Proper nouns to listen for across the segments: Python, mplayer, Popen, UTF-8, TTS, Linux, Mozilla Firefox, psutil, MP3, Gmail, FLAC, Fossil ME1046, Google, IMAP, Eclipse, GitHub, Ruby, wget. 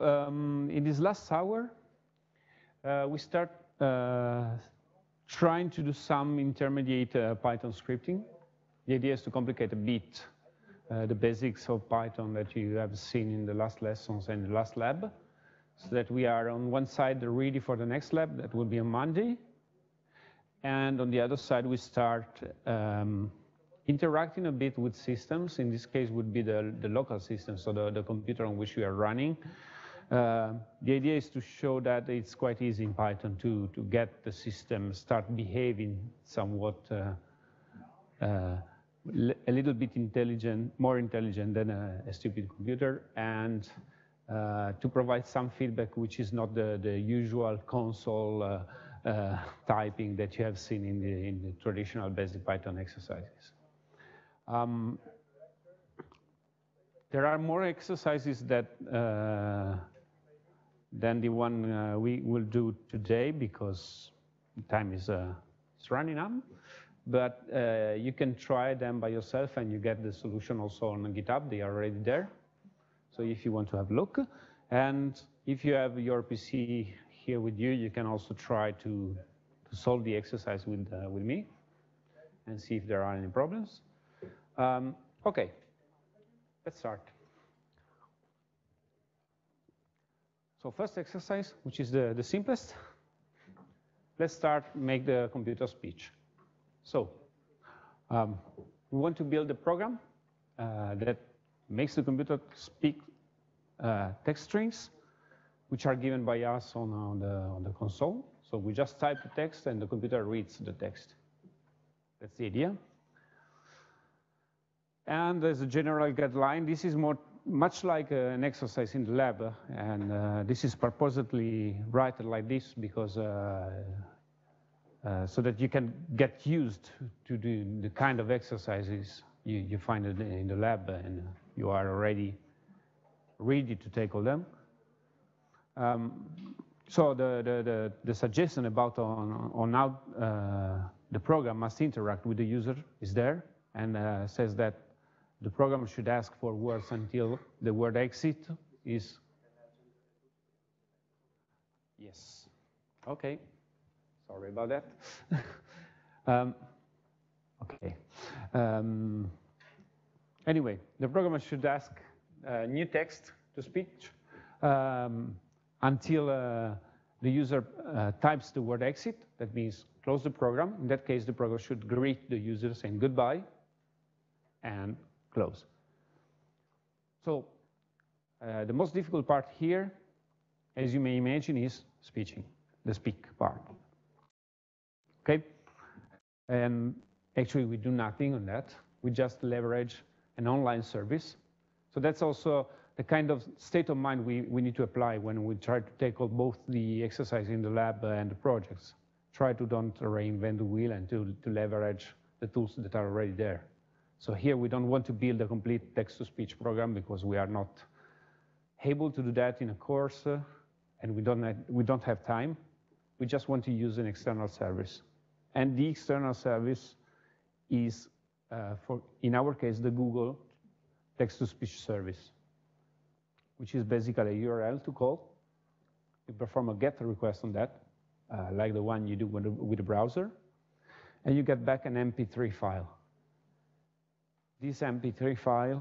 in this last hour, we start trying to do some intermediate Python scripting. The idea is to complicate a bit the basics of Python that you have seen in the last lessons and the last lab, so that we are on one side ready for the next lab that will be on Monday, and on the other side we start interacting a bit with systems. In this case would be the local system, so the computer on which we are running. The idea is to show that it's quite easy in Python to get the system start behaving somewhat a little bit intelligent, more intelligent than a stupid computer, and to provide some feedback which is not the usual console typing that you have seen in the traditional basic Python exercises. There are more exercises that than the one we will do today, because time is running up. But you can try them by yourself, and you get the solution also on GitHub. They are already there. So if you want to have a look, and if you have your PC here with you, you can also try to solve the exercise with me and see if there are any problems. Okay, let's start. So first exercise, which is the simplest. Let's start, make the computer speech. So we want to build a program that makes the computer speak text strings, which are given by us on the console. So we just type the text and the computer reads the text. That's the idea. And as a general guideline, this is much like an exercise in the lab, and this is purposely written like this because so that you can get used to the kind of exercises you find it in the lab, and you are already ready to tackle them. So the suggestion about on how the program must interact with the user is there, and says that the program should ask for words until the word exit is yes. Okay. Sorry about that. Okay. Anyway, the programmer should ask new text to speech until the user types the word exit. That means close the program. In that case, the program should greet the user saying goodbye and close. So the most difficult part here, as you may imagine, is speeching, the speak part. Okay, and actually we do nothing on that. We just leverage an online service. So that's also the kind of state of mind we need to apply when we try to tackle both the exercise in the lab and the projects. Try to don't reinvent the wheel and to leverage the tools that are already there. So here we don't want to build a complete text-to-speech program because we are not able to do that in a course, and we don't have time. We just want to use an external service. And the external service is, in our case, the Google text-to-speech service, which is basically a URL to call. You perform a GET request on that, like the one you do with the browser, and you get back an MP3 file. This MP3 file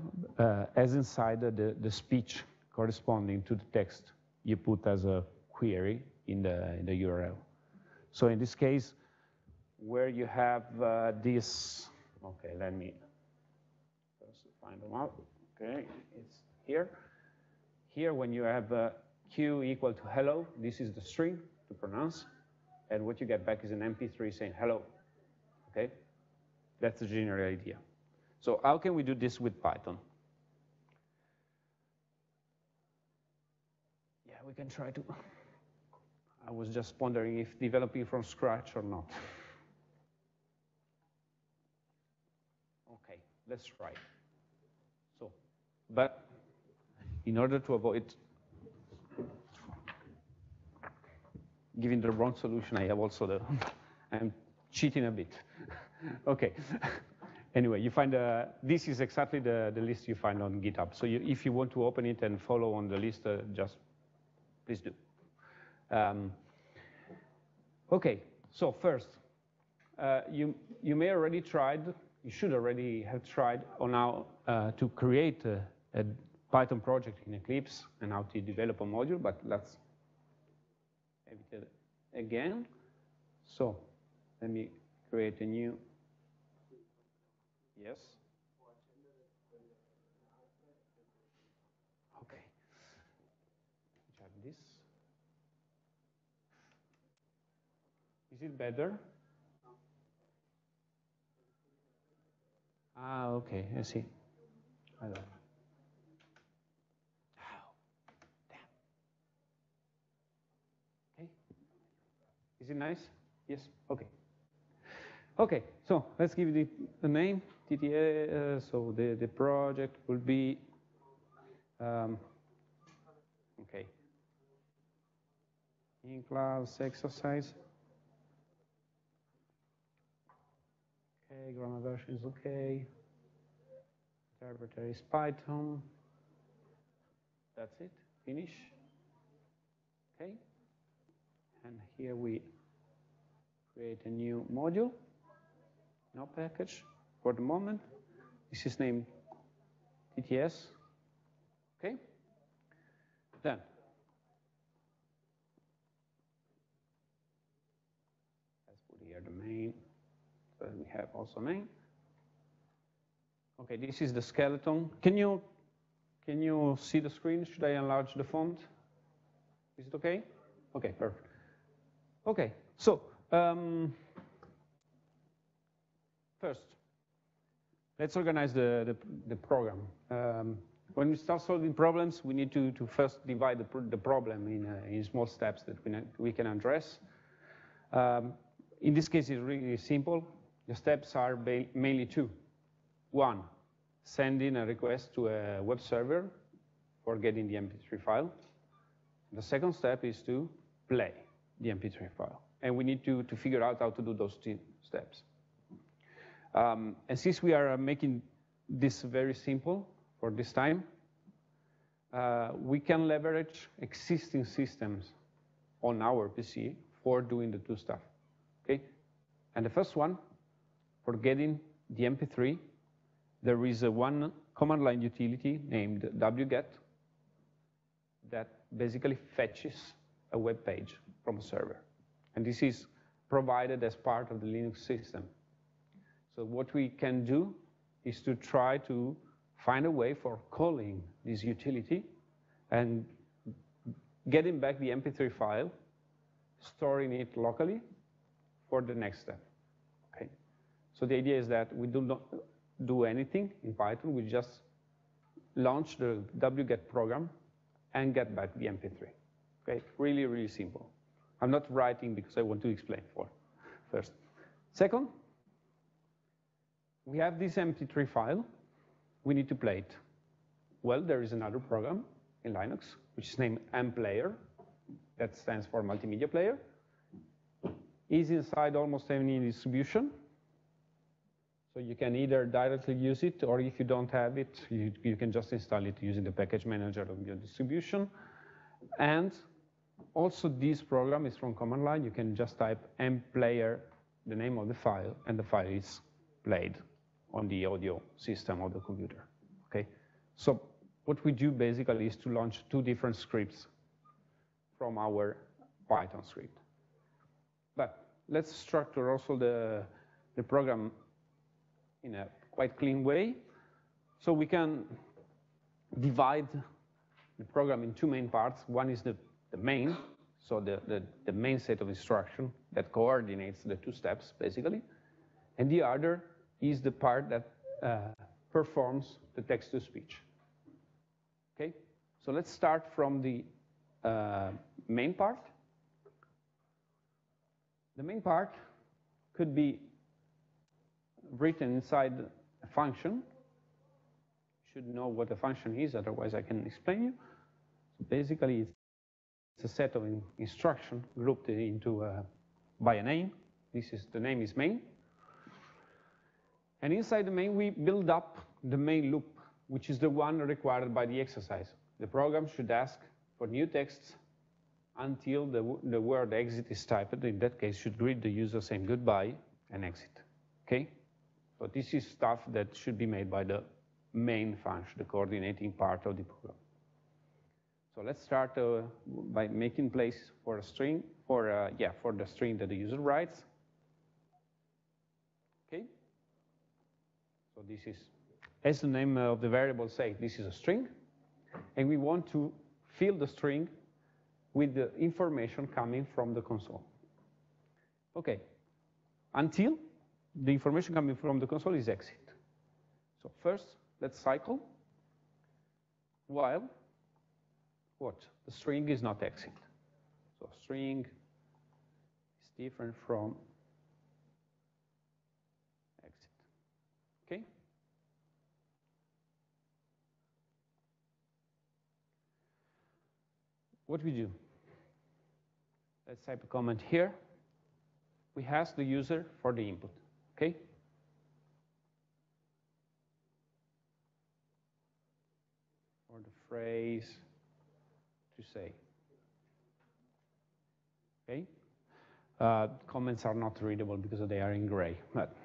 has inside the speech corresponding to the text you put as a query in the URL. So in this case, where you have this, okay, let me first find them out. Okay, it's here. Here, when you have Q equal to hello, this is the string to pronounce, and what you get back is an MP3 saying hello. Okay, that's the general idea. So how can we do this with Python? Yeah, we can try to. I was just wondering if developing from scratch or not. Okay, let's try. So, but in order to avoid giving the wrong solution, I have also I'm cheating a bit. Okay. Anyway, you find this is exactly the list you find on GitHub. So if you want to open it and follow on the list, just please do. Okay, so first, you may already tried, you should already have tried on how to create a Python project in Eclipse and how to develop a module, but let's have it again. So let me create a new, yes. Okay, check this. Is it better? Ah, okay, I see. I don't know. Is it nice? Yes, okay. Okay, so let's give it a name, TTA, so the project will be, okay, in class exercise. Okay, grammar version is okay. Interpreter is Python. That's it, finish. Okay, and here we create a new module, no package for the moment. This is named TTS, okay? Then, let's put here the main, so we have also main. Okay, this is the skeleton. Can you see the screen? Should I enlarge the font? Is it okay? Okay, perfect. Okay, so, first, let's organize the program. When we start solving problems, we need to first divide the problem in small steps that we can address. In this case, it's really simple. The steps are mainly two. One, sending a request to a web server for getting the MP3 file. The second step is to play the MP3 file. And we need to figure out how to do those two steps. And since we are making this very simple for this time, we can leverage existing systems on our PC for doing the two stuff, okay? And the first one, for getting the MP3, there is one command line utility named wget that basically fetches a web page from a server. And this is provided as part of the Linux system. So what we can do is to try to find a way for calling this utility and getting back the MP3 file, storing it locally for the next step, okay? So the idea is that we do not do anything in Python, we just launch the wget program and get back the MP3. Okay, really, really simple. I'm not writing because I want to explain first. Second, we have this MP3 file. We need to play it. Well, there is another program in Linux, which is named mplayer. That stands for multimedia player. It's inside almost any distribution. So you can either directly use it, or if you don't have it, you can just install it using the package manager of your distribution. And also this program is from command line. You can just type mplayer, the name of the file, and the file is played on the audio system of the computer, okay? So what we do basically is to launch two different scripts from our Python script. But let's structure also the program in a quite clean way. So we can divide the program in two main parts. One is the main, so the main set of instruction that coordinates the two steps, basically. And the other is the part that performs the text-to-speech, okay? So let's start from the main part. The main part could be written inside a function. You should know what a function is, otherwise I can explain you. So basically, it's a set of instructions grouped into by a name. This is, the name is main. And inside the main, we build up the main loop, which is the one required by the exercise. The program should ask for new texts until the word exit is typed. In that case, should greet the user saying goodbye and exit. Okay? So this is stuff that should be made by the main function, the coordinating part of the program. So let's start by making place for a string, for the string that the user writes. Okay? So this is, as the name of the variable says, this is a string, and we want to fill the string with the information coming from the console. Okay, until the information coming from the console is exit. So first, let's cycle while what? The string is not exit. So string is different from exit, okay? What we do? Let's type a comment here. We ask the user for the input, okay? Or the phrase to say, okay? Comments are not readable because they are in gray, but.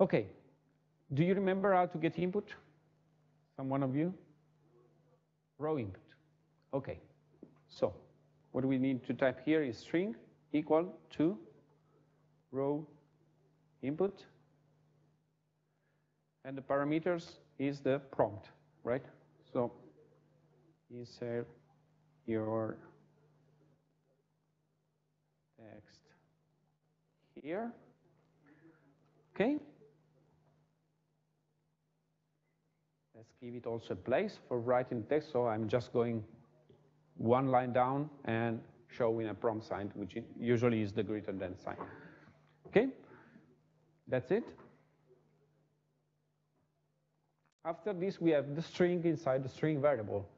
Okay, do you remember how to get input? Someone of you? Row input, okay. So what we need to type here is string equal to row input, and the parameters is the prompt, right? So insert your text here, okay? Let's give it also a place for writing text, so I'm just going one line down and showing a prompt sign, which usually is the greater than sign. Okay, that's it. After this, we have the string inside the string variable.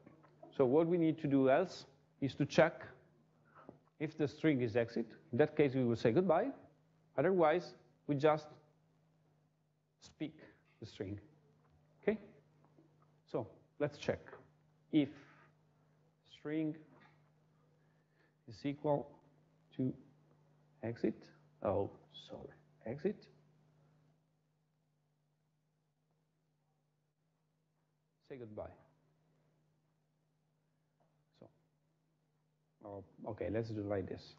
So what we need to do else is to check if the string is exit. In that case, we will say goodbye. Otherwise, we just speak the string. Okay, so let's check if string is equal to exit. Oh, sorry, exit. Say goodbye. So, oh, okay, let's do like this.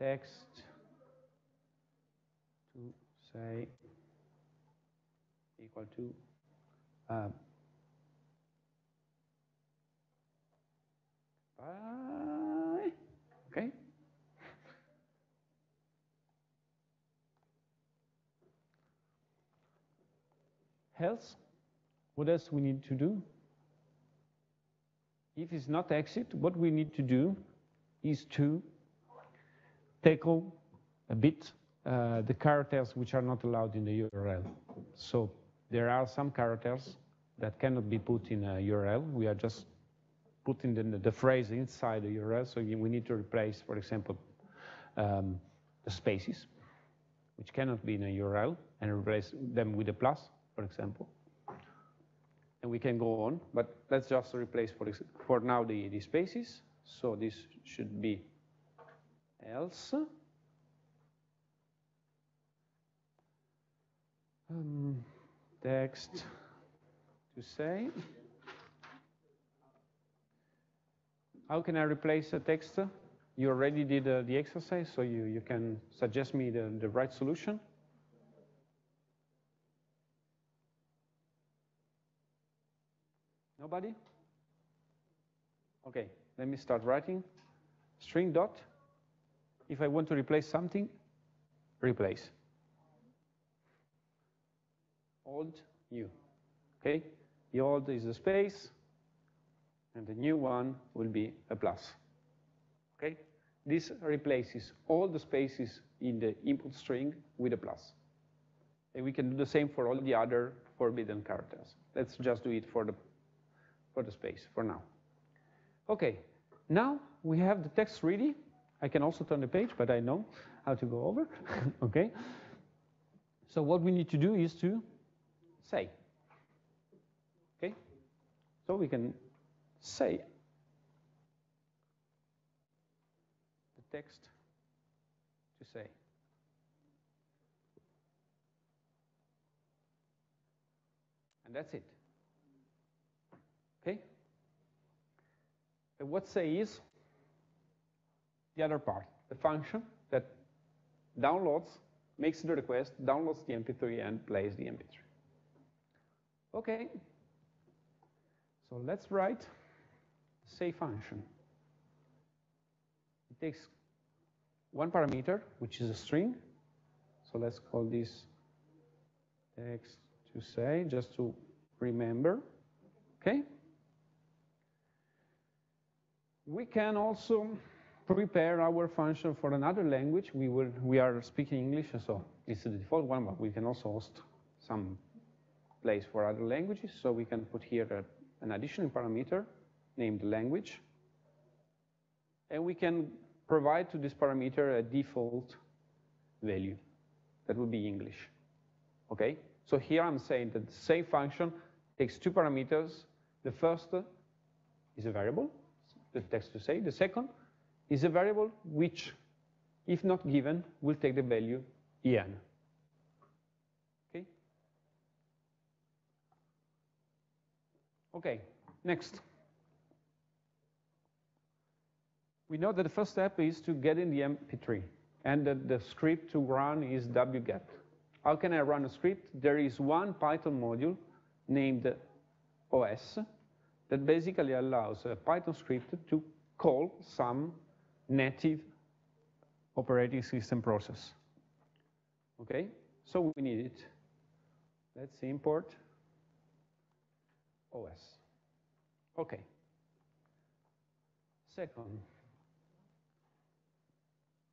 Text to say equal to bye. Okay. Else, what else we need to do? If it's not exit, what we need to do is to tackle a bit the characters which are not allowed in the URL. So there are some characters that cannot be put in a URL. We are just putting the phrase inside the URL, so we need to replace, for example, the spaces, which cannot be in a URL, and replace them with a plus, for example. And we can go on, but let's just replace, for now, the spaces. So this should be else. Text to say. How can I replace a text? You already did the exercise, so you can suggest me the right solution. Nobody? Okay, let me start writing. String dot. If I want to replace something, replace. Old, new. Okay, the old is the space, and the new one will be a plus, okay? This replaces all the spaces in the input string with a plus. And we can do the same for all the other forbidden characters. Let's just do it for the space, for now. Okay, now we have the text ready. I can also turn the page, but I know how to go over, okay? So what we need to do is to say, okay? So we can say text to say. And that's it. Okay? And what say is the other part, the function that downloads, makes the request, downloads the MP3 and plays the MP3. Okay, so let's write say function. It takes one parameter, which is a string. So let's call this text to say, just to remember, okay? We can also prepare our function for another language. We are speaking English, so this is the default one, but we can also host some place for other languages. So we can put here an additional parameter named language. And we can provide to this parameter a default value. That would be English, okay? So here I'm saying that the save function takes two parameters. The first is a variable, the text to say. The second is a variable which, if not given, will take the value en. Okay? Okay, next. We know that the first step is to get in the MP3, and that the script to run is wget. How can I run a script? There is one Python module named OS that basically allows a Python script to call some native operating system process. Okay, so we need it. Let's import OS. Okay. Second,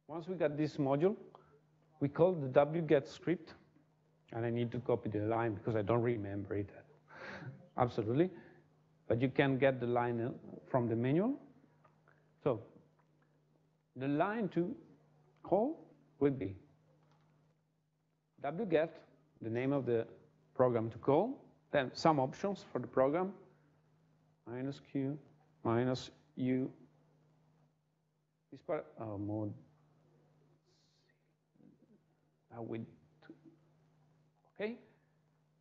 once we got this module, we call the wget script, and I need to copy the line because I don't remember it. Absolutely, but you can get the line from the manual. So the line to call will be wget, the name of the program to call, then some options for the program, -q, -u, this part, oh, mode, okay,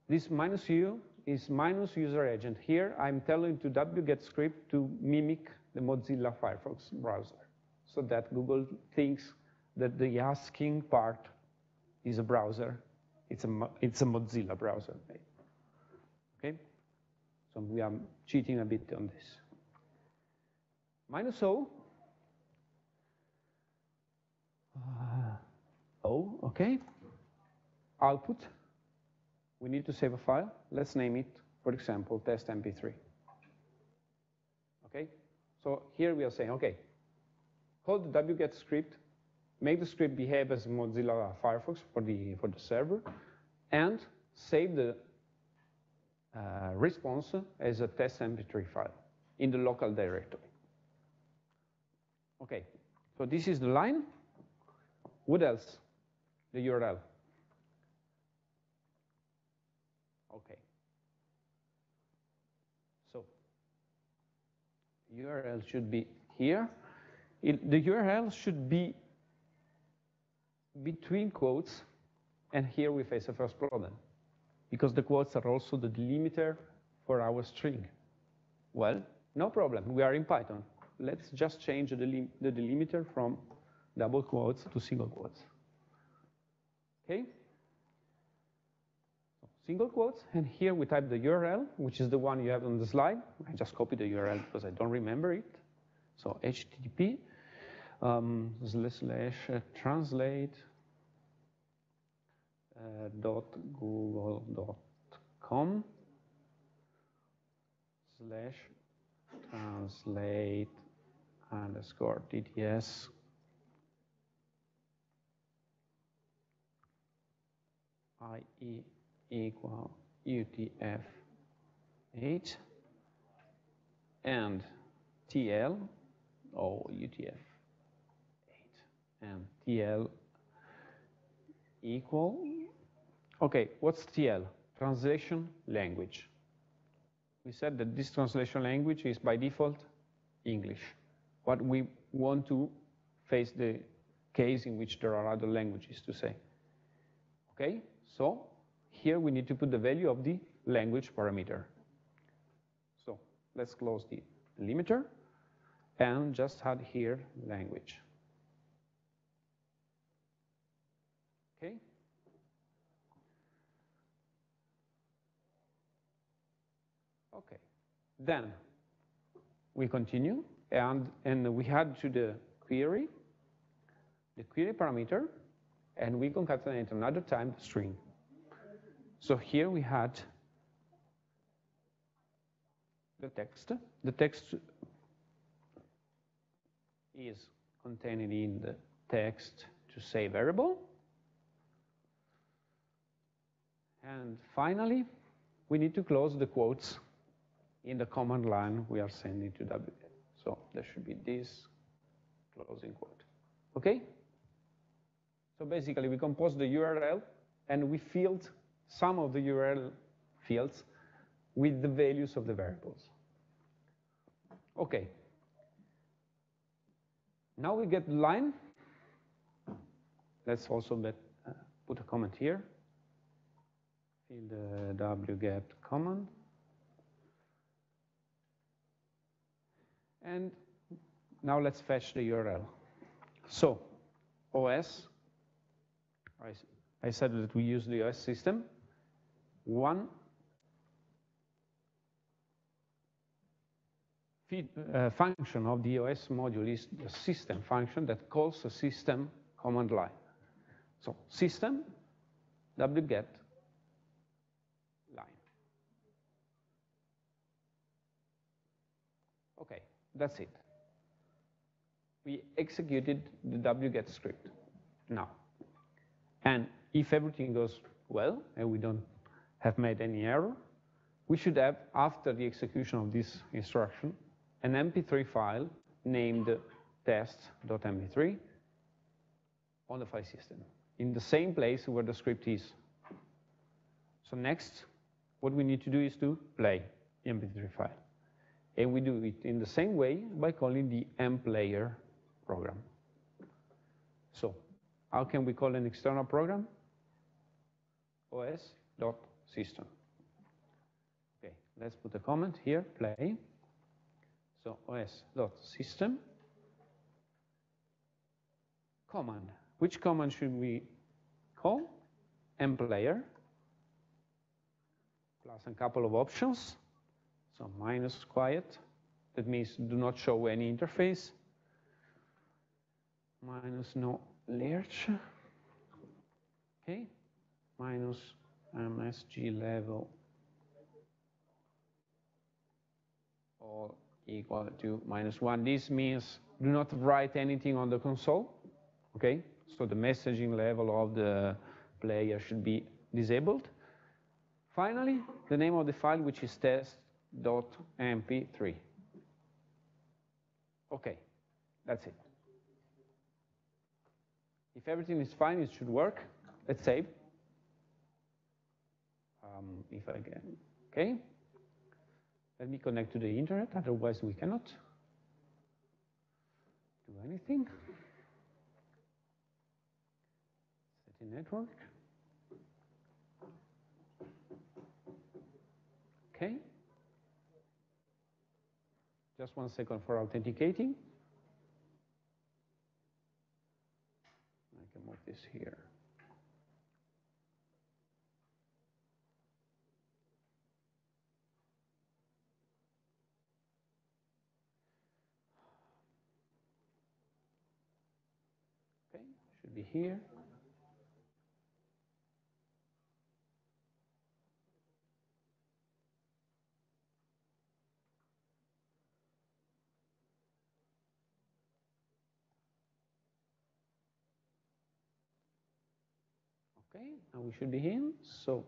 this -u is minus user agent. Here I'm telling to wget script to mimic the Mozilla Firefox browser, so that Google thinks that the asking part is a browser. It's a Mozilla browser, okay? So we are cheating a bit on this. -o, okay. Output, we need to save a file. Let's name it, for example, test mp3, okay? So here we are saying, okay, call the wget script, make the script behave as Mozilla Firefox for the server, and save the response as a test mp3 file in the local directory. Okay, so this is the line. What else? The URL. Okay. URL should be here. The URL should be between quotes, and here we face the first problem, because the quotes are also the delimiter for our string. Well, no problem, we are in Python. Let's just change the delimiter from double quotes to single quotes. Okay? Single quotes, and here we type the URL, which is the one you have on the slide. I just copied the URL because I don't remember it. So HTTP /translate.google.com/translate_TTS. IE equal UTF-8 and TL, oh, UTF-8 and TL equal, okay, what's TL? Translation language. We said that this translation language is by default English, but we want to face the case in which there are other languages to say. Okay, so here we need to put the value of the language parameter. So let's close the limiter and just add here language. Okay. Okay. Then we continue and we add to the query parameter, and we concatenate another type string. So here we had the text is contained in the text to say variable. And finally, we need to close the quotes in the command line we are sending to wget. So there should be this closing quote, okay? So basically we compose the URL and we filled some of the URL fields with the values of the variables. Okay. Now we get the line. Let's also put a comment here. In the wget command. And now let's fetch the URL. So OS, I said that we use the OS system. 1 function of the OS module is the system function that calls the system command line. So system wget line. Okay, that's it. We executed the wget script now. And if everything goes well and we don't have made any error, we should have, after the execution of this instruction, an MP3 file named test.mp3 on the file system, in the same place where the script is. So next, what we need to do is to play the MP3 file. And we do it in the same way by calling the mplayer program. So how can we call an external program? OS.system. Okay, let's put a comment here, play. So OS.system. Command. Which command should we call? Mplayer. Plus a couple of options. So minus quiet. That means do not show any interface. Minus no lerch. Okay. Minus MSG level. All equal to -1. This means do not write anything on the console. Okay, so the messaging level of the player should be disabled. Finally, the name of the file, which is test.mp3. Okay, that's it. If everything is fine, it should work. Let's save. If I can, okay. Let me connect to the internet, otherwise we cannot do anything. Setting network. Okay. Just 1 second for authenticating. I can move this here. Be here. Okay, now we should be in. So,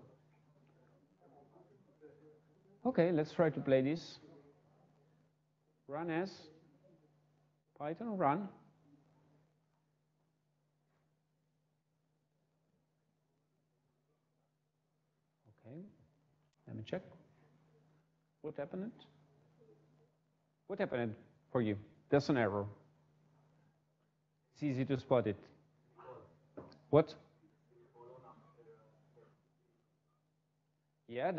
okay, let's try to play this. Run as Python run. Let me check. What happened? What happened for you? There's an error. It's It's easy to spot it. What? Yeah,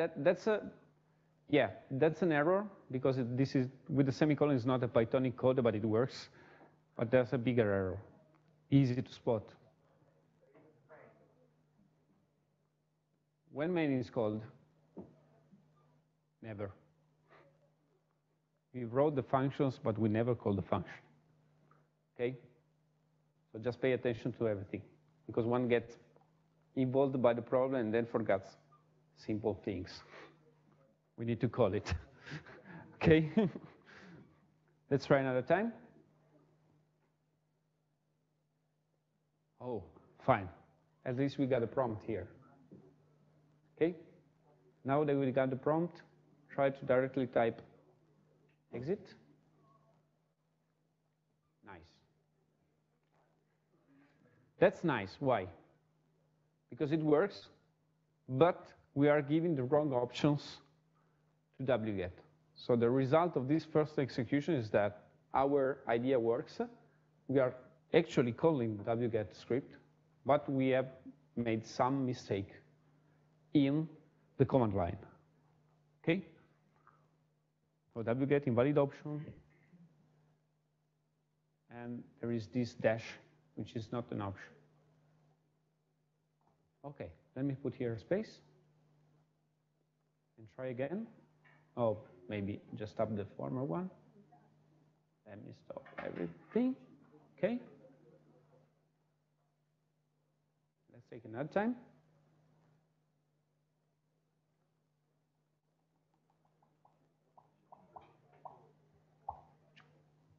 that's an error, because this is with the semicolon is not a Pythonic code, but it works. But there's a bigger error, easy to spot. When main is called, never. We wrote the functions, but we never called the function. Okay, so just pay attention to everything, because one gets involved by the problem and then forgets simple things. We need to call it. Okay, let's try another time. Oh, fine. At least we got a prompt here. Okay, now that we got the prompt, try to directly type exit. Nice. That's nice. Why? Because it works, but we are giving the wrong options to wget. So the result of this first execution is that our idea works. We are actually calling wget script, but we have made some mistake in the command line. Okay? So wget invalid option, and there is this dash, which is not an option. Okay, let me put here a space and try again. Oh, maybe just up the former one. Let me stop everything. Okay. Let's take another time.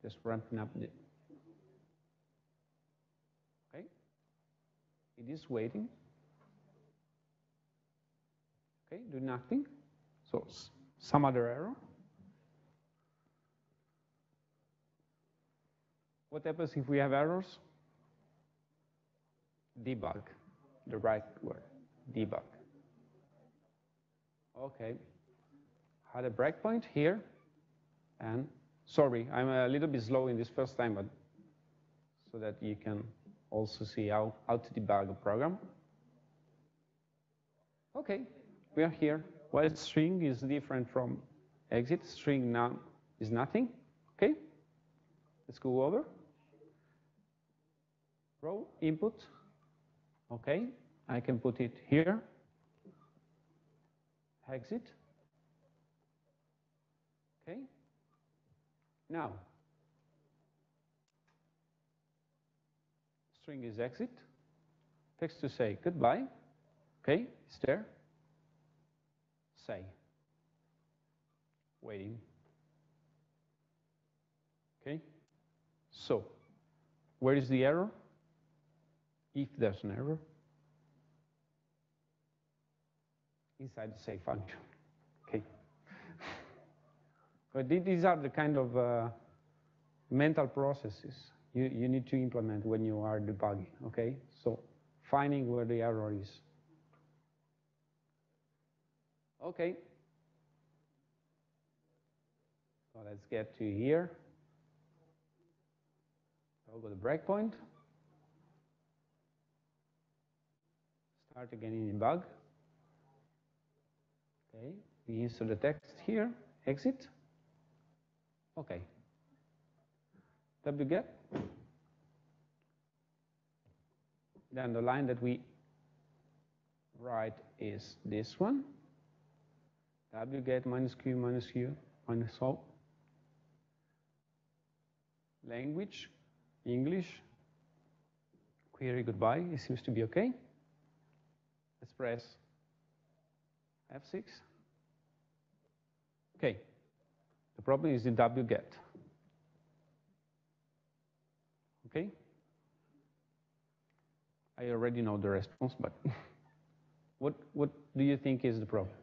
Just ramping up the. Okay. It is waiting. Okay, do nothing. So some other error. What happens if we have errors? Debug, the right word, debug. Okay, had a breakpoint here, and sorry, I'm a little bit slow in this first time, but so that you can also see how to debug a program. Okay, we are here. While string is different from exit, string now is nothing. Okay, let's go over. Row input, okay, I can put it here, exit, okay. Now, string is exit, text to say goodbye, okay, it's there, say, waiting, okay, so where is the error? If there's an error, inside the say function, okay. But these are the kind of mental processes you need to implement when you are debugging, okay? So finding where the error is. Okay. So let's get to here. I'll go to breakpoint. Start again in debug. Okay, we insert the text here, exit. Okay. Wget. Then the line that we write is this one. Wget -q -q -o. Language, English. Query goodbye. It seems to be okay. Let's press F6. Okay, the problem is the wget. Okay, I already know the response, but what do you think is the problem?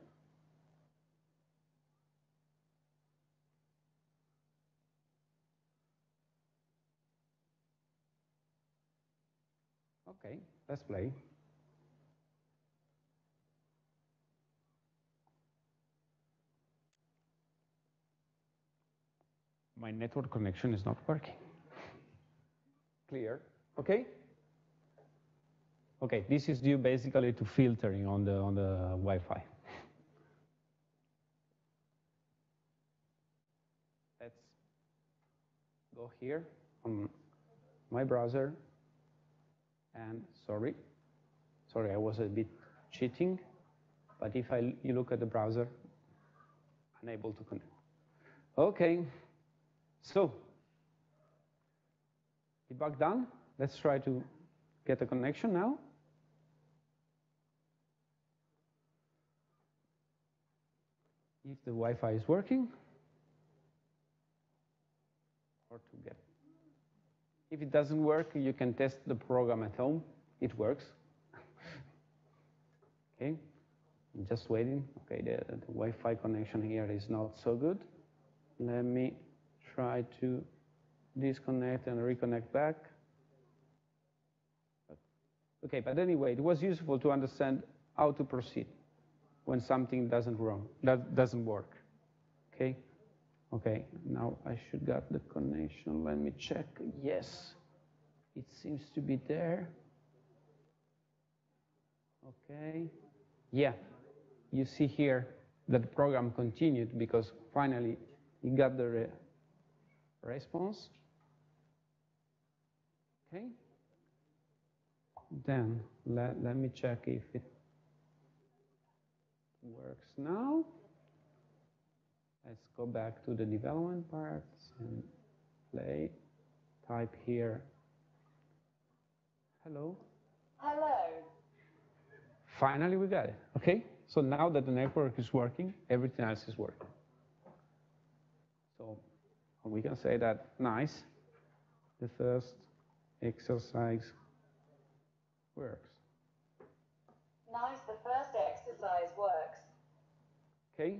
Okay, let's play. My network connection is not working. Clear. Okay? Okay, this is due basically to filtering on the Wi-Fi. Let's go here on my browser. And sorry, I was a bit cheating, but if you look at the browser, unable to connect. Okay, so debug done. Let's try to get a connection now. If the Wi-Fi is working, or to get. If it doesn't work, you can test the program at home. It works. Okay, I'm just waiting. Okay, the Wi-Fi connection here is not so good. Let me try to disconnect and reconnect back. Okay, but anyway, it was useful to understand how to proceed when something doesn't work. Okay. Okay, now I should get the connection. Let me check. Yes, it seems to be there. Okay. Yeah, you see here that the program continued because finally you got the response. Okay. Then let me check if it works now. Let's go back to the development parts and play. Type here, hello. Hello. Finally, we got it. Okay, so now that the network is working, everything else is working. So we can say that, nice, the first exercise works. Nice, the first exercise works. Okay.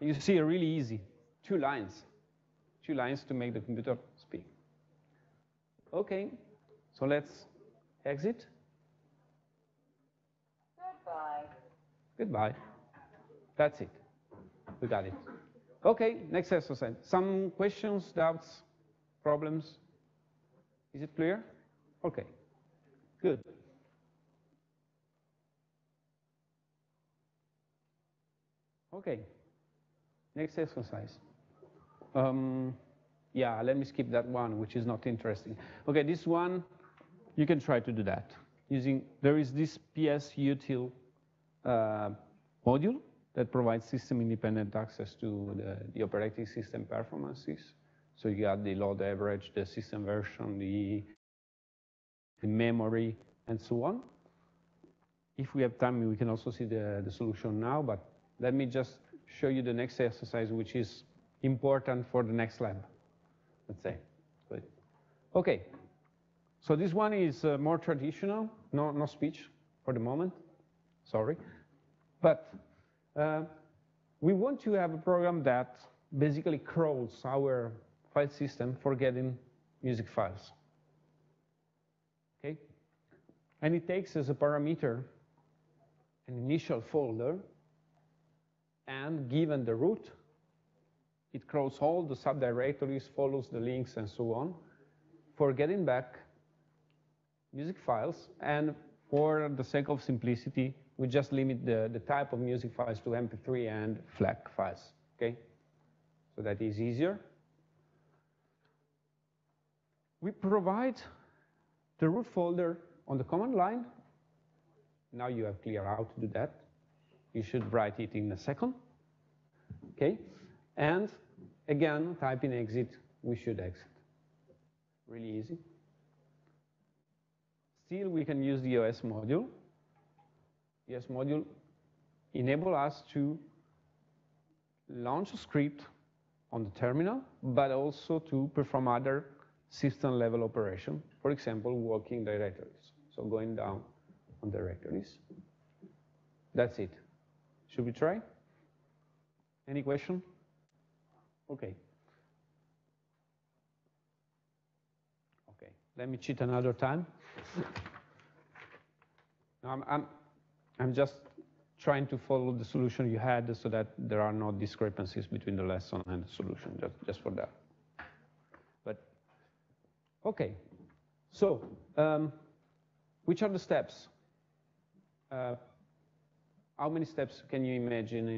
You see, really easy, two lines to make the computer speak. Okay, so let's exit. Goodbye. Goodbye. That's it. We got it. Okay, next exercise. Some questions, doubts, problems? Is it clear? Okay, good. Okay. Next exercise. Yeah, let me skip that one, which is not interesting. Okay, this one, you can try to do that. There is this psutil module that provides system-independent access to the operating system performances. So you got the load average, the system version, the memory, and so on. If we have time, we can also see the solution now, but let me just show you the next exercise, which is important for the next lab, let's say. Good. Okay, so this one is more traditional, no speech for the moment, sorry. But we want to have a program that basically crawls our file system for getting music files, okay? And it takes as a parameter an initial folder, and given the root, it crawls all the subdirectories, follows the links, and so on, for getting back music files. And for the sake of simplicity, we just limit the type of music files to MP3 and FLAC files, okay? So that is easier. We provide the root folder on the command line. Now you have clear how to do that. You should write it in a second, okay? And again, type in exit, we should exit. Really easy. Still, we can use the OS module. The OS module enables us to launch a script on the terminal, but also to perform other system level operation. For example, walking directories. So going down on directories. That's it. Should we try? Any question? Okay. Okay, let me cheat another time. I'm just trying to follow the solution you had so that there are no discrepancies between the lesson and the solution, just for that. But okay, So which are the steps? How many steps can you imagine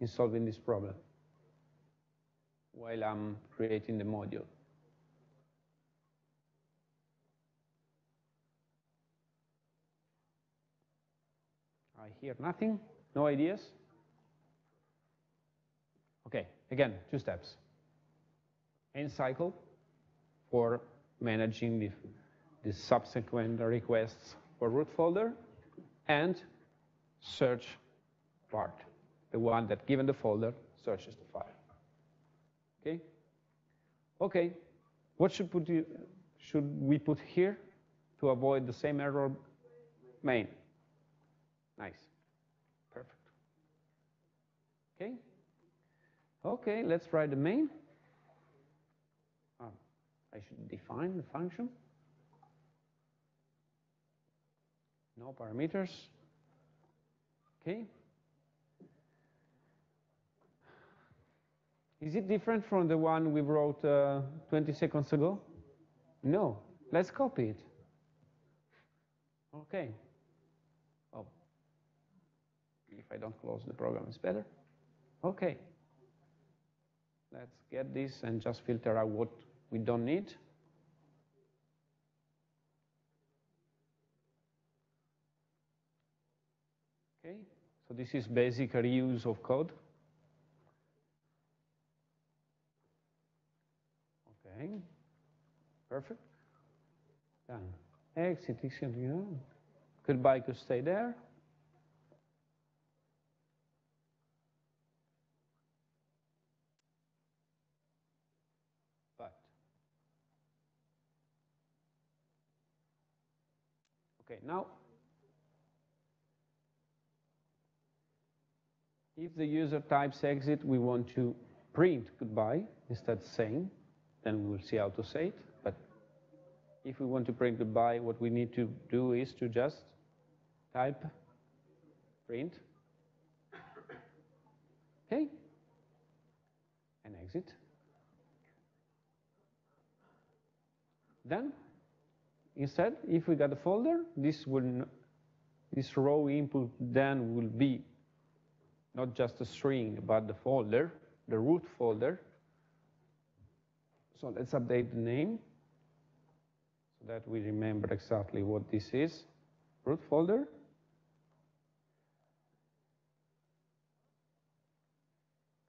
in solving this problem while I'm creating the module? I hear nothing, no ideas. Okay, again, 2 steps. End cycle for managing the subsequent requests for root folder, and search part, the one that given the folder searches the file. Okay. Okay. What should we put here to avoid the same error? Main. Nice. Perfect. Okay. Okay, let's write the main. I should define the function. No parameters. Okay. Is it different from the one we wrote 20 seconds ago? No. Let's copy it. Okay. Oh. If I don't close the program, it's better. Okay. Let's get this and just filter out what we don't need. Okay. So this is basic reuse of code. Okay, perfect. Done. Exit, exit, you know. Goodbye, could stay there. But. Okay, now, if the user types exit, we want to print goodbye instead of saying. Then we will see how to say it, but if we want to print goodbye, what we need to do is to just type print, okay, and exit. Then, instead, if we got a folder, this row input then will be not just a string, but the folder, the root folder. So let's update the name so that we remember exactly what this is. Root folder.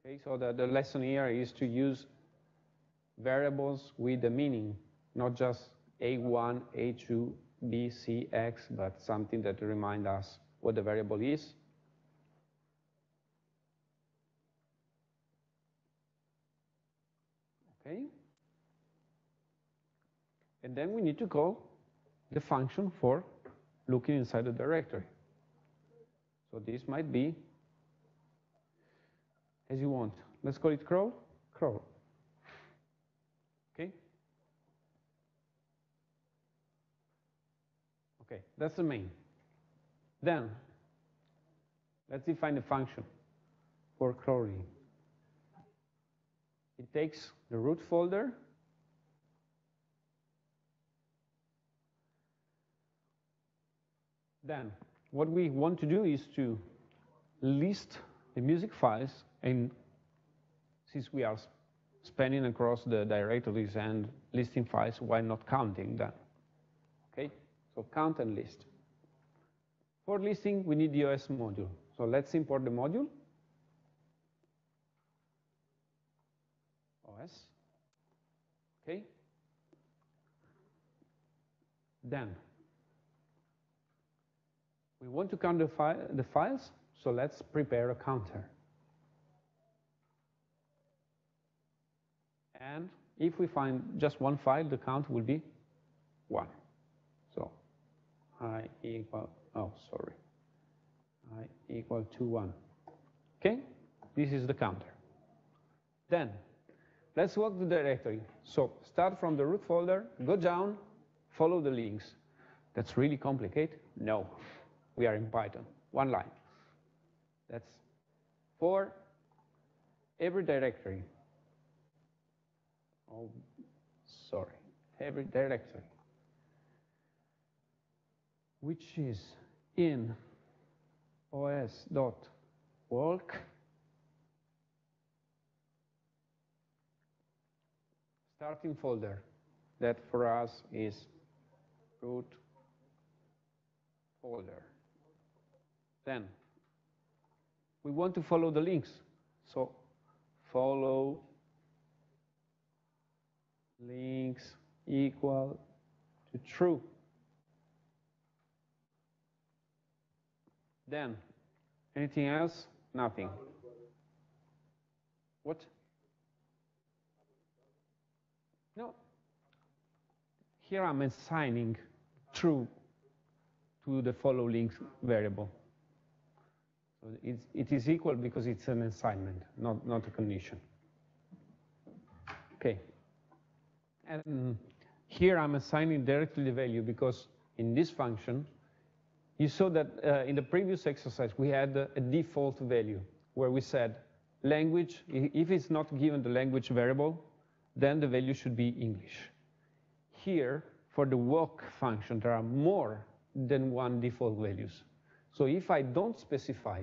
Okay, so the lesson here is to use variables with a meaning, not just A1, A2, B, C, X, but something that reminds us what the variable is. Okay. And then we need to call the function for looking inside the directory. So this might be as you want. Let's call it crawl. Crawl. Okay. Okay, that's the main. Then let's define the function for crawling. It takes the root folder. Then, what we want to do is to list the music files, and since we are spanning across the directories and listing files, why not counting them? Okay, so count and list. For listing, we need the OS module. So let's import the module. OS. Okay. Then, we want to count the files, so let's prepare a counter. And if we find just one file, the count will be 1. So I equal, oh, sorry, I equal to 1. Okay, this is the counter. Then, let's walk the directory. So start from the root folder, go down, follow the links. That's really complicated? No. We are in Python, 1 line. That's for every directory. Oh, sorry, every directory, which is in os.work starting folder, that for us is root folder. Then we want to follow the links, so follow links equal to true. Then anything else? Nothing. What? No. Here I'm assigning true to the follow links variable. So it is equal because it's an assignment, not a condition. Okay. And here I'm assigning directly the value because in this function, you saw that in the previous exercise we had a default value where we said language, if it's not given the language variable, then the value should be English. Here, for the work function, there are more than one default values. So if I don't specify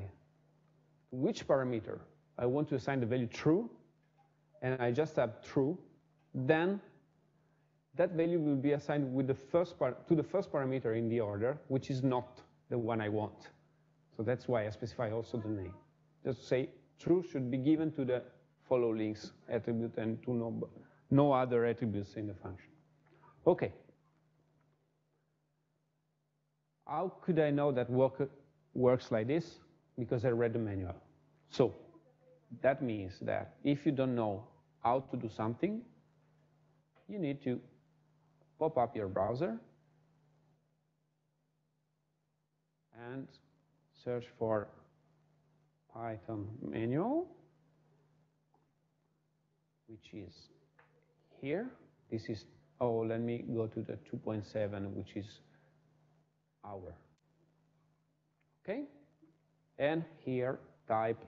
which parameter I want to assign the value true, and I just have true, then that value will be assigned with the first part to the first parameter in the order, which is not the one I want. So that's why I specify also the name. Just say true should be given to the follow links attribute and to no other attributes in the function. Okay. How could I know that works like this? Because I read the manual. So that means that if you don't know how to do something, you need to pop up your browser and search for Python manual, which is here. This is, oh, let me go to the 2.7, which is our. Okay? And here type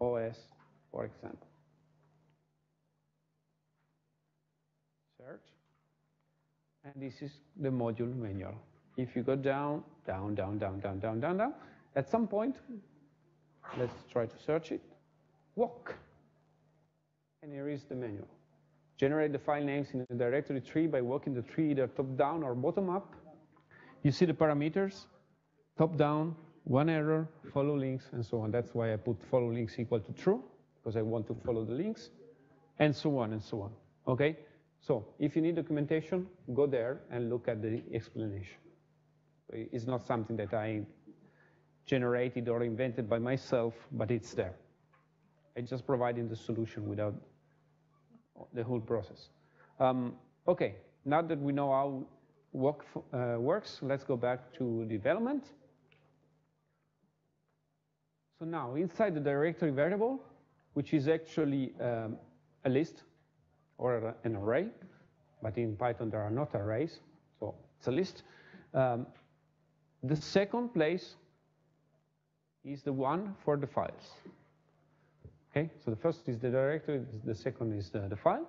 OS, for example. Search. And this is the module manual. If you go down, down, down, down, down, down, down, down, at some point, let's try to search it, walk. And here is the manual. Generate the file names in the directory tree by walking the tree either top-down or bottom-up. You see the parameters, top-down, one error, follow links, and so on. That's why I put follow links equal to true, because I want to follow the links, and so on and so on, okay? So if you need documentation, go there and look at the explanation. It's not something that I generated or invented by myself, but it's there. I just provided the solution without the whole process. Okay, now that we know how work works, let's go back to development. So now inside the directory variable, which is actually a list or an array, but in Python there are not arrays, so it's a list. The second place is the one for the files. Okay, so the first is the directory, the second is the file.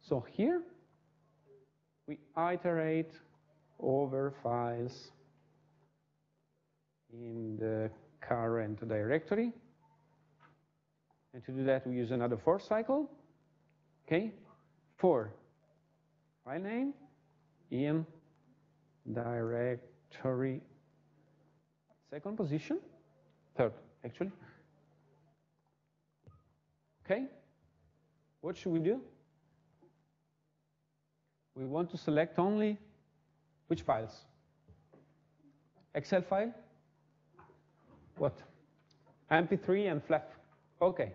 So here we iterate over files in the current directory. And to do that, we use another for cycle. Okay, for file name in directory, second position, third actually. Okay, what should we do? We want to select only which files? Excel file? What? MP3 and FLAC. Okay,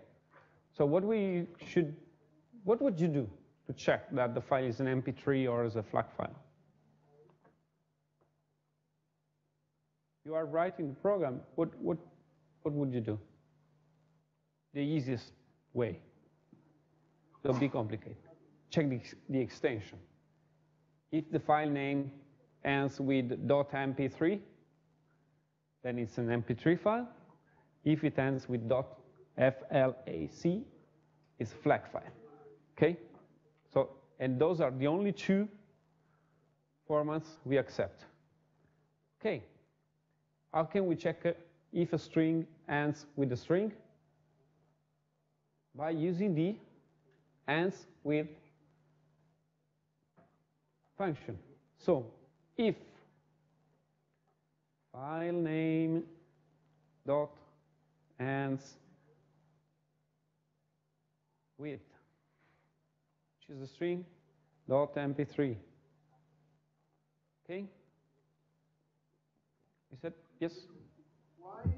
so what would you do to check that the file is an MP3 or is a FLAC file? You are writing the program. What would you do? The easiest way. Don't be complicated. Check the extension. If the file name ends with .mp3, then it's an MP3 file. If it ends with .flac, it's a FLAC file. Okay, so and those are the only two performance, we accept. Okay, how can we check if a string ends with a string? By using the ends with function. So if file name dot ends with, which is the string, dot mp3. Okay? You said yes? Why the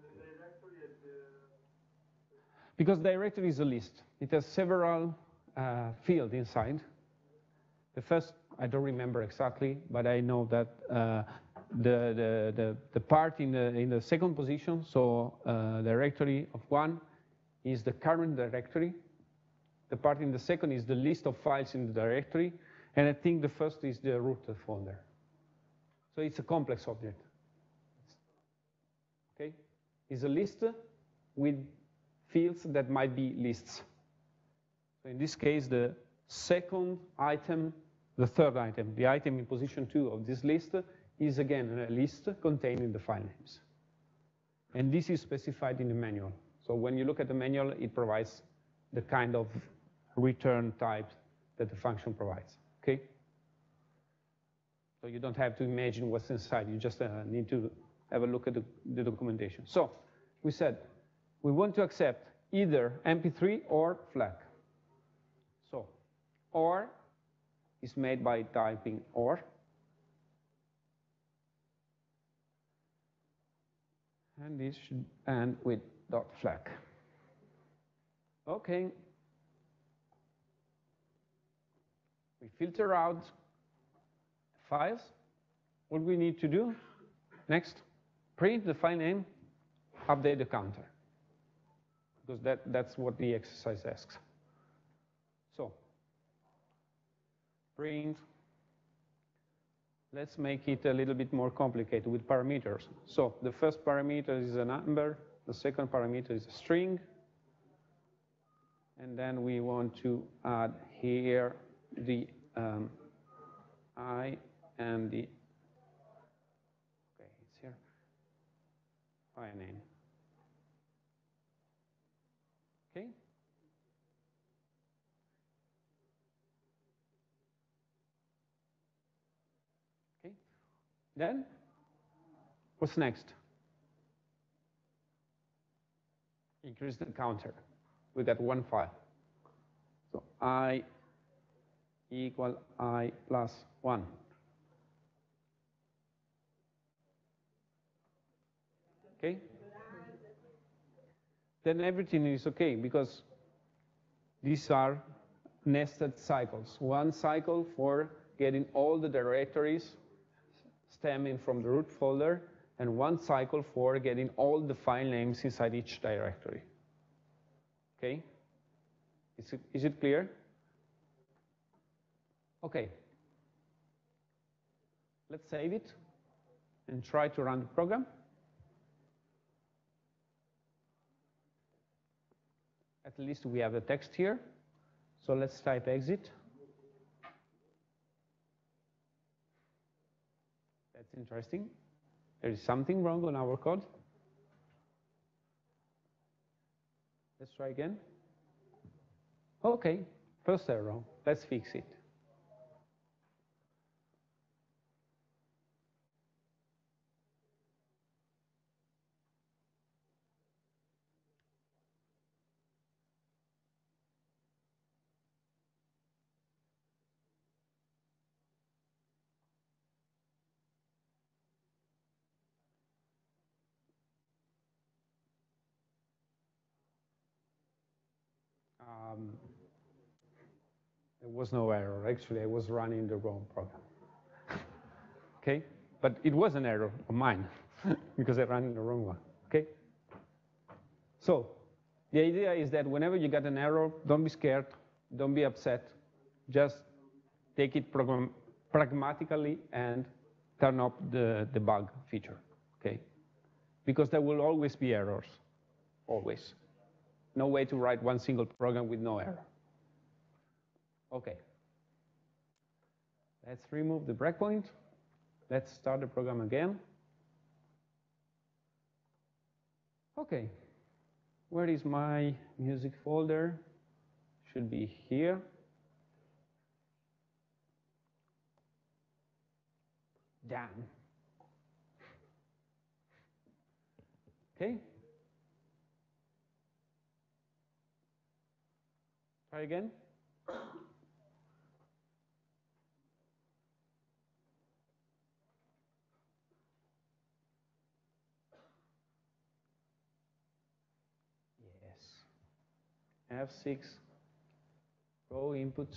directory at the... Because directory is a list. It has several fields inside. The first, I don't remember exactly, but I know that the part in the second position, so directory of one is the current directory. The part in the second is the list of files in the directory, and I think the first is the root folder. So it's a complex object. Okay, it's a list with fields that might be lists. So in this case, the second item, the third item, the item in position 2 of this list is again a list containing the file names. And this is specified in the manual. So when you look at the manual, it provides the kind of return type that the function provides, okay? So you don't have to imagine what's inside, you just need to have a look at the documentation. So we said we want to accept either MP3 or FLAC. So or is made by typing or. And this should end with dot flac. Okay. We filter out files. What we need to do next, print the file name, update the counter. Because that's what the exercise asks. So print. Let's make it a little bit more complicated with parameters. So the first parameter is a number, the second parameter is a string, and then we want to add here the I and the, okay, it's here, file name. Okay? Then, what's next? Increase the counter. We got one file. So I equal I plus 1. Okay? Then everything is okay because these are nested cycles. One cycle for getting all the directories stemming from the root folder, and one cycle for getting all the file names inside each directory. Okay? Is it clear? Okay. Let's save it and try to run the program. At least we have the text here. So let's type exit. Interesting. There is something wrong on our code. Let's try again. Okay, first error. Let's fix it. There was no error. Actually, I was running the wrong program. Okay? But it was an error of mine because I ran the wrong one. Okay? So the idea is that whenever you get an error, don't be scared, don't be upset. Just take it pragmatically and turn up the debug feature. Okay? Because there will always be errors. Always. No way to write one single program with no error. Okay, Let's remove the breakpoint. Let's start the program again. Okay, where is my music folder? Should be here. Damn. Okay. Try again. Yes. F6. Row input.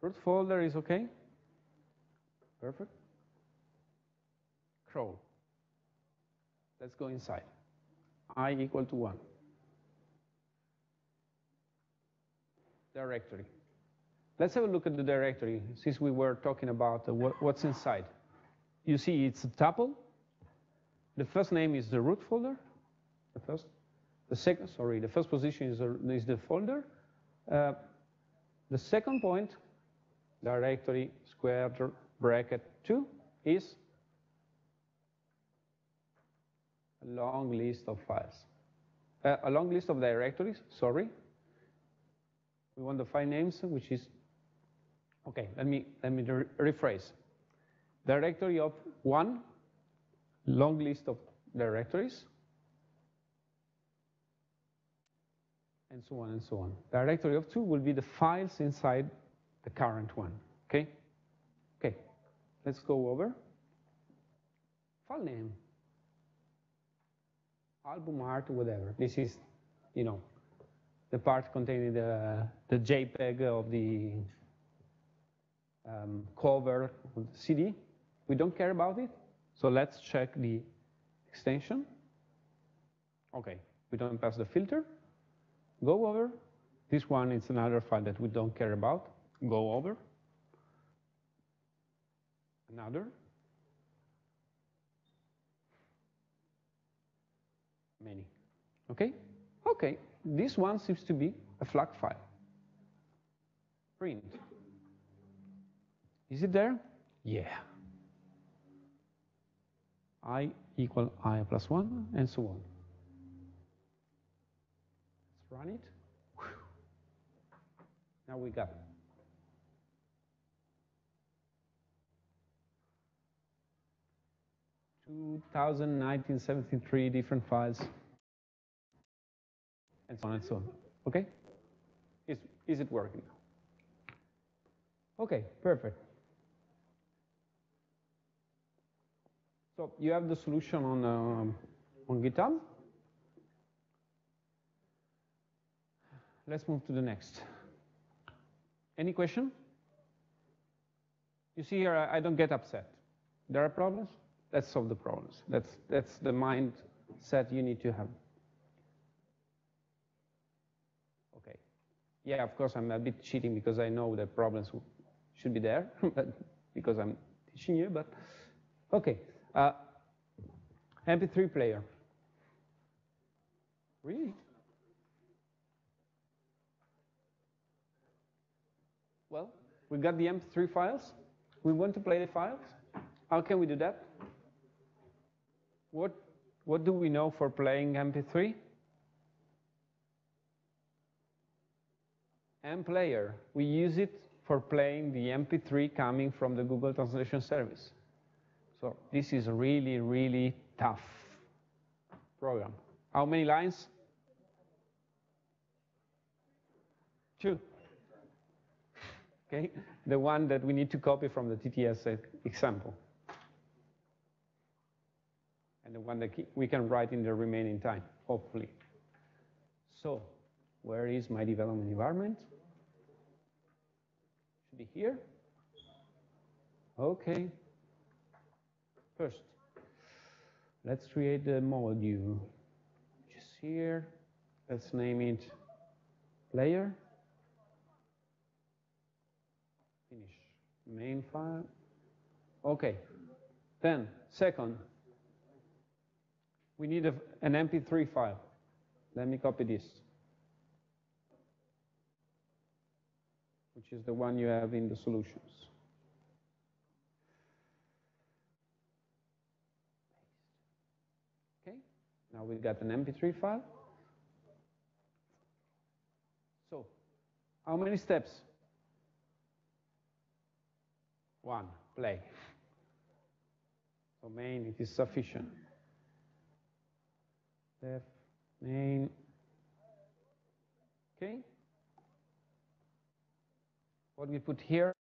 Root folder is okay. Perfect. Crawl. Let's go inside. i = 1. Directory. Let's have a look at the directory since we were talking about what's inside. You see it's a tuple. The first name is the root folder. The first position is the folder. The second point, directory ) 2 is a long list of files. A long list of directories, sorry. We want the file names, which is, okay, let me rephrase. Directory of 1, long list of directories, and so on and so on. Directory of 2 will be the files inside the current one, okay? Okay, let's go over. File name, album art, whatever. This is, you know, the part containing the JPEG of the cover of the CD. We don't care about it, so let's check the extension. Okay, we don't pass the filter. Go over. This one is another file that we don't care about. Go over, another, many, okay? Okay, this one seems to be a FLAC file. Print. Is it there? Yeah. i = i + 1, and so on. Let's run it. Whew. Now we got it. $2,019.73 different files, and so on and so on. Okay? Is it working? Okay, perfect. So you have the solution on GitHub. Let's move to the next. Any question? You see here, I don't get upset. There are problems? Let's solve the problems. That's the mindset you need to have. Okay. Yeah, of course, I'm a bit cheating because I know that problems should be there, but because I'm teaching you, but okay. MP3 player. Really? Well, we got the MP3 files. We want to play the files. How can we do that? What do we know for playing MP3? mplayer. We use it for playing the MP3 coming from the Google Translation Service. So this is a really, really tough program. How many lines? 2. Okay, the one that we need to copy from the TTS example. And the one that we can write in the remaining time, hopefully. So, where is my development environment? Should be here. Okay. First, let's create the module, which is here. Let's name it player. Finish. Main file. Okay. Then, Second, we need an MP3 file. Let me copy this, which is the one you have in the solutions. Okay, now we've got an MP3 file. So, how many steps? One, play. So main, it is sufficient. Def main, okay. What we put here,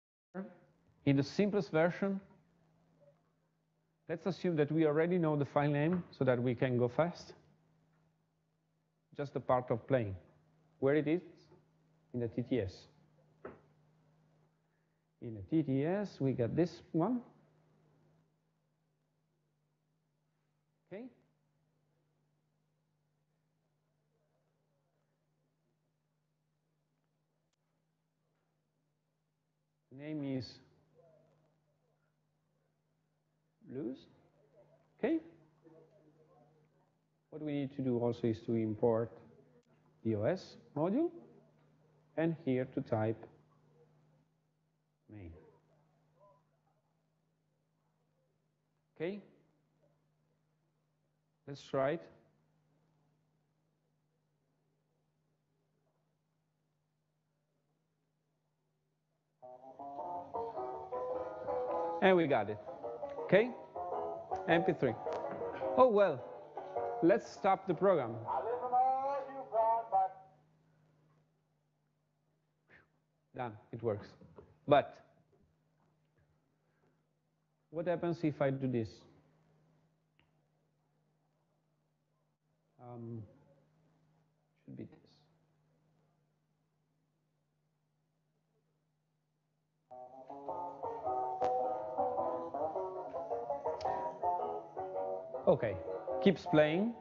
in the simplest version, let's assume that we already know the file name so that we can go fast. Just the part of playing. Where it is? In the TTS. In the TTS, we got this one. Okay. Name is Blues. Okay. What we need to do also is to import the OS module and here to type main. Okay. Let's try it. And we got it, okay? MP3. Oh, well, let's stop the program. Done, it works. But what happens if I do this? Should be this. Okay, keeps playing.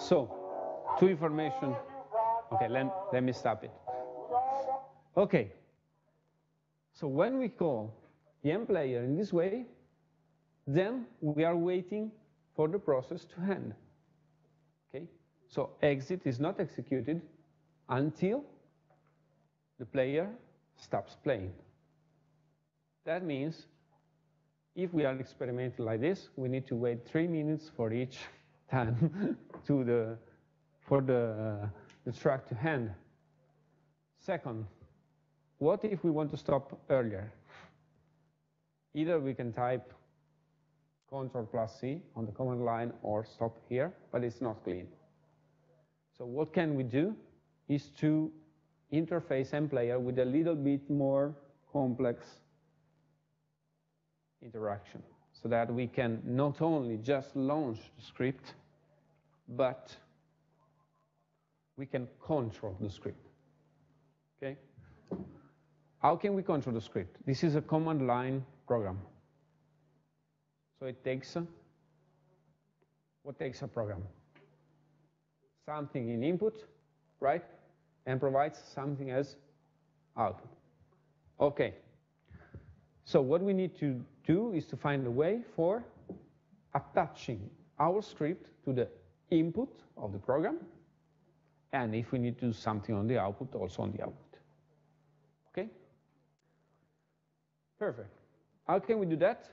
So, two information. Okay, let me stop it. Okay. So when we call the mplayer in this way, then we are waiting for the process to end. Okay. So exit is not executed until the player stops playing. That means, if we are experimenting like this, we need to wait 3 minutes for each time for the track to end. Second, what if we want to stop earlier? Either we can type Ctrl+C on the command line or stop here, but it's not clean. So what can we do is to interface mplayer with a little bit more complex interaction, so that we can not only just launch the script, but we can control the script, okay? How can we control the script? This is a command line program. So it takes, what takes a program? Something in input, right? And provides something as output. Okay, so what we need to do is to find a way for attaching our script to the input of the program, and if we need to do something on the output, also on the output. Okay? Perfect. How can we do that?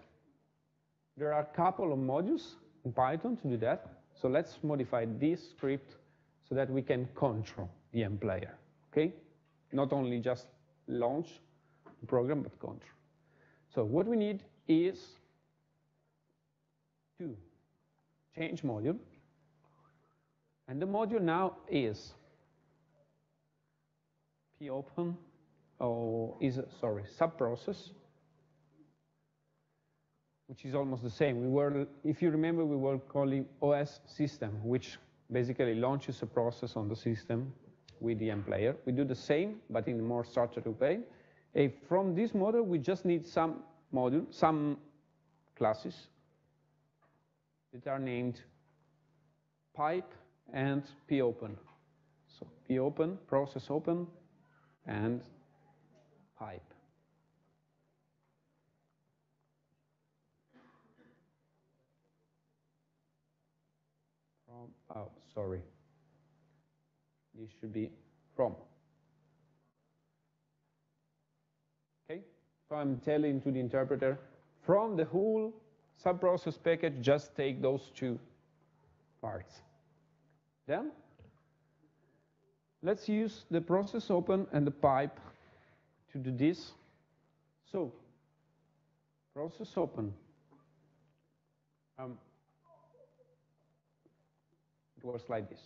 There are a couple of modules in Python to do that, so let's modify this script so that we can control the mplayer, okay? Not only just launch the program, but control. So what we need is to change module, and the module now is Popen, or is, sorry, subprocess, which is almost the same. We were, if you remember, we were calling OS system, which basically launches a process on the system with the mplayer. We do the same, but in a more structured way. If from this model, we just need some module, some classes that are named pipe and popen. So popen, process open, and pipe. Oh, sorry. This should be from. Okay, so I'm telling to the interpreter, from the whole subprocess package, just take those two parts. Then, let's use the process open and the pipe to do this. So, process open. It works like this.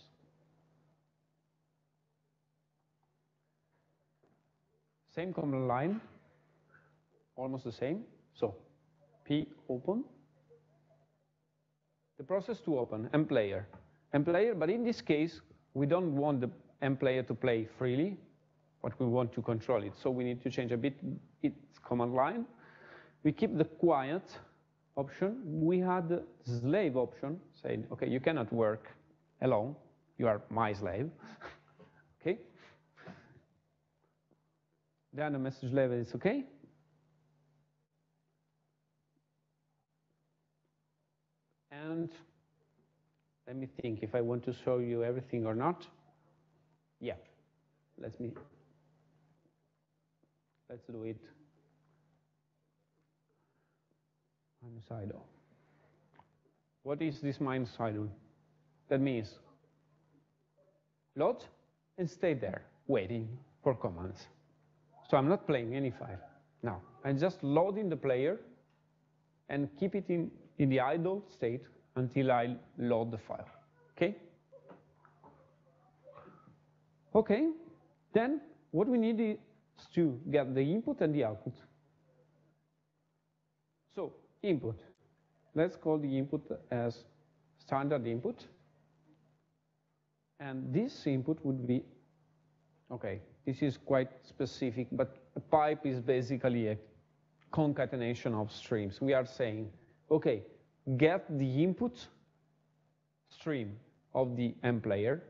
Same command line, almost the same. So, p open. The process to open, mplayer. mplayer, but in this case, we don't want the mplayer to play freely, but we want to control it. So we need to change a bit its command line. We keep the quiet option. We had the slave option, saying, okay, you cannot work alone. You are my slave. Okay. Then the message level is okay. And let me think if I want to show you everything or not. Yeah, let's do it minus idle. What is this minus idle? That means load and stay there waiting for commands. So I'm not playing any file now. I'm just loading the player and keep it in the idle state until I load the file, okay? Okay, then what we need is to get the input and the output. So, input. Let's call the input as standard input. And this input would be, okay, this is quite specific, but a pipe is basically a concatenation of streams. We are saying, okay, get the input stream of the mplayer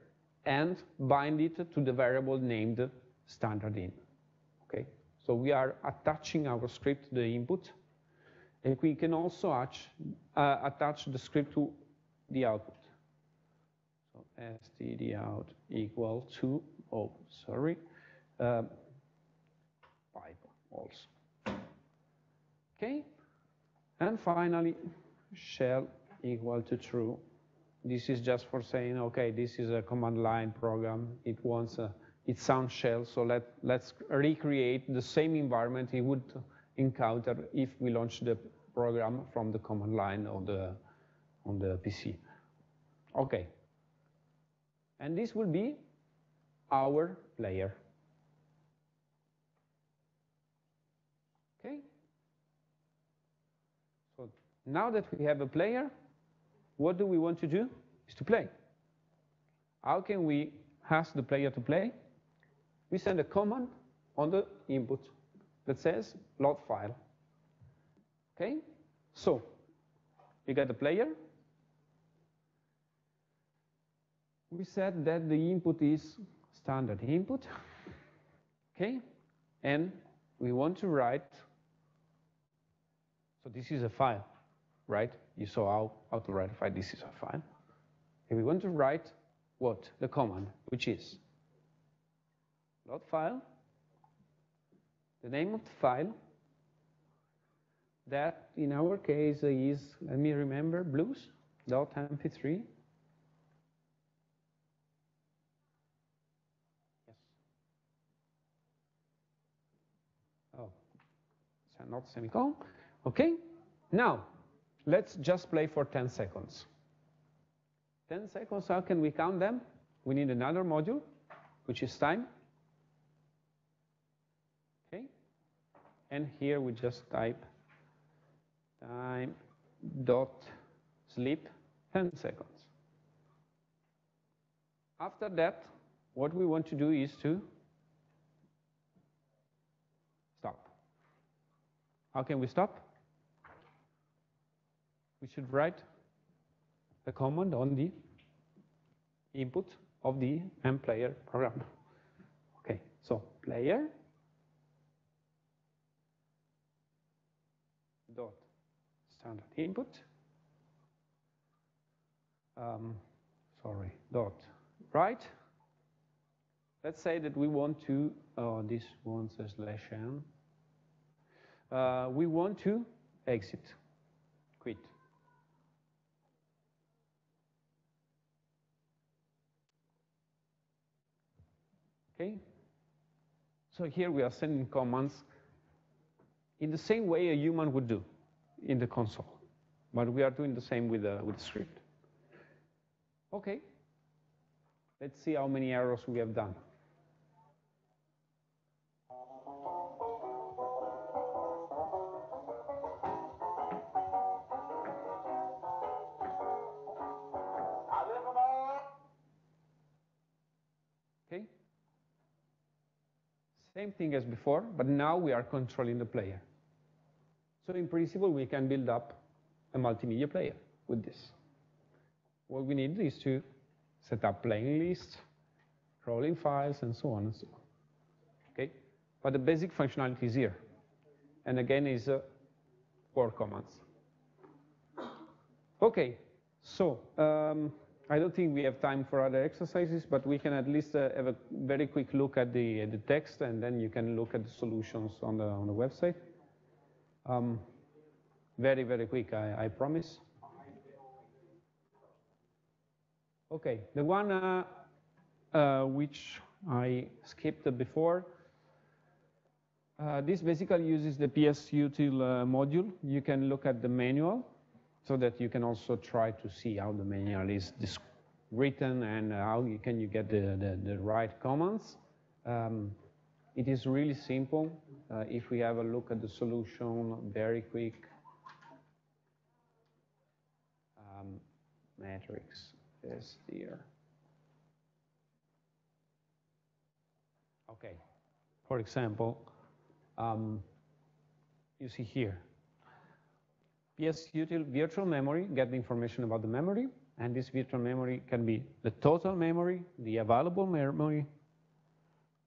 and bind it to the variable named standard in. Okay, so we are attaching our script to the input, and we can also attach the script to the output. So stdout equal to, oh, sorry, pipe also. Okay, and finally, shell equal to true. This is just for saying, okay, this is a command line program. It wants a, it sounds shell, so let's recreate the same environment it would encounter if we launch the program from the command line on the PC. Okay, and this will be our player. Okay. So now that we have a player, what do we want to do? Is to play. How can we ask the player to play? We send a command on the input that says load file. Okay? So, you get the player. We said that the input is standard input. Okay? And we want to write, so this is a file, right? You saw how to write a file. This is a file. And we want to write what? The command, which is load file, the name of the file, that in our case is, let me remember, blues.mp3. Yes. Oh, so not semicolon. Okay, now, let's just play for 10 seconds. 10 seconds, how can we count them? We need another module, which is time. Okay. And here we just type time.sleep 10 seconds. After that, what we want to do is to stop. How can we stop? We should write a command on the input of the mplayer program. Okay, so player dot standard input. sorry, dot, right? Let's say that we want to, oh, this one says /n. We want to exit, quit. Okay? So here we are sending commands in the same way a human would do in the console, but we are doing the same with the script. Okay. Let's see how many errors we have done. Same thing as before, but now we are controlling the player. So in principle, we can build up a multimedia player with this. What we need is to set up playing lists, rolling files, and so on and so on. Okay? But the basic functionality is here. And again, is core commands. Okay, so I don't think we have time for other exercises, but we can at least have a very quick look at the text, and then you can look at the solutions on the website. Very, very quick, I promise. Okay, the one which I skipped before, this basically uses the psutil module. You can look at the manual, so that you can also try to see how the manual is written and how you can get the right commands. It is really simple. If we have a look at the solution, very quick. Matrix is here. Okay, for example, you see here. psutil virtual memory, get the information about the memory, and this virtual memory can be the total memory, the available memory,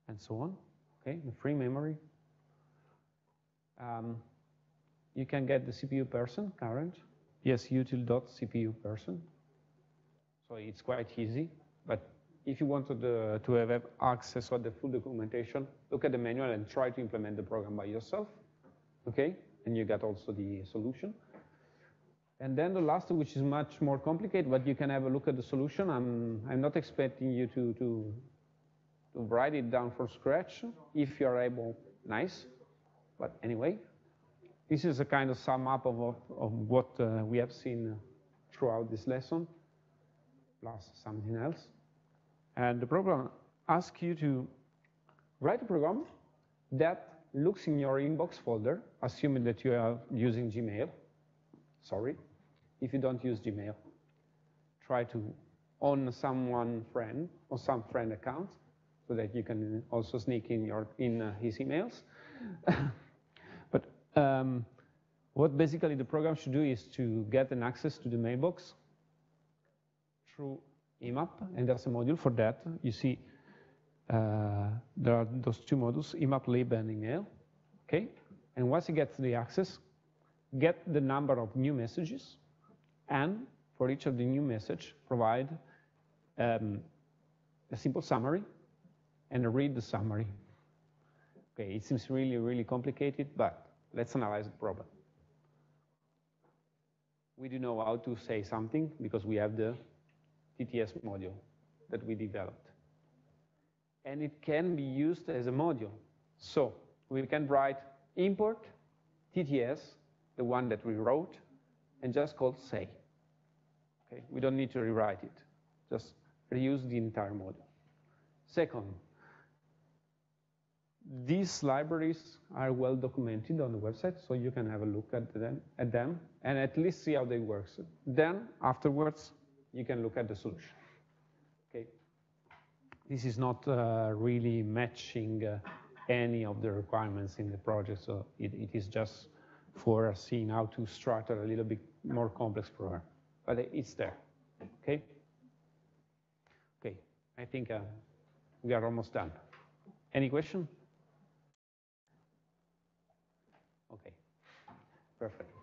and so on, okay, the free memory. You can get the CPU person, current, psutil.cpu person, so it's quite easy, but if you wanted to have access to the full documentation, look at the manual and try to implement the program by yourself, okay, and you get also the solution. And then the last, which is much more complicated, but you can have a look at the solution. I'm not expecting you to write it down from scratch. If you're able, nice. But anyway, this is a kind of sum up of what we have seen throughout this lesson, plus something else. And the program asks you to write a program that looks in your inbox folder, assuming that you are using Gmail. Sorry, if you don't use Gmail, try to own someone friend or some friend account so that you can also sneak in his emails. But what basically the program should do is to get an access to the mailbox through IMAP, and there's a module for that. You see, there are those two modules, IMAP lib and email, okay? And once you get the access, get the number of new messages, and for each of the new message, provide a simple summary and read the summary. Okay, it seems really, really complicated, but let's analyze the problem. We do know how to say something because we have the TTS module that we developed. And it can be used as a module. So we can write import TTS, the one that we wrote, and just call say. Okay? We don't need to rewrite it. Just reuse the entire module. Second, these libraries are well documented on the website, so you can have a look at them and at least see how they work. So then afterwards, you can look at the solution. This is not really matching any of the requirements in the project, so it is just for seeing how to structure a little bit more complex program. But it's there, okay? Okay, I think we are almost done. Any question? Okay, perfect.